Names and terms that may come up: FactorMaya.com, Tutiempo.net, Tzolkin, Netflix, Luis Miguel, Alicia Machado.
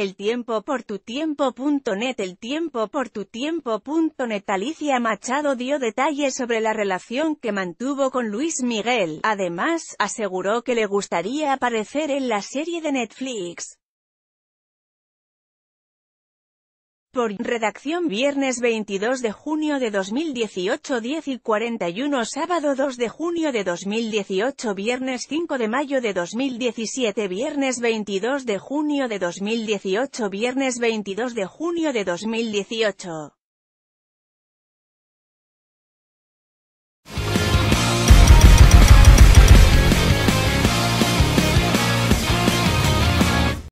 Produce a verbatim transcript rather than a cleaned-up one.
El tiempo por tu tiempo punto net. El tiempo por tu tiempo punto net. Alicia Machado dio detalles sobre la relación que mantuvo con Luis Miguel. Además, aseguró que le gustaría aparecer en la serie de Netflix. Por redacción viernes veintidós de junio de dos mil dieciocho, diez y cuarenta y uno, sábado dos de junio de dos mil dieciocho, viernes cinco de mayo de dos mil diecisiete, viernes veintidós de junio de dos mil dieciocho, viernes veintidós de junio de dos mil dieciocho.